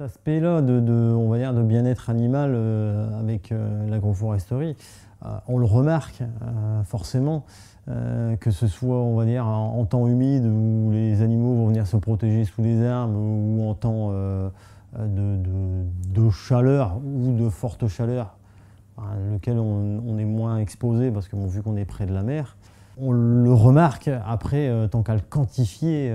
Cet aspect-là de bien-être animal avec l'agroforesterie, on le remarque forcément, que ce soit on va dire, en temps humide où les animaux vont venir se protéger sous les arbres ou en temps de chaleur ou de forte chaleur, lequel on est moins exposé parce que bon, vu qu'on est près de la mer, on le remarque après tant qu'à le quantifier.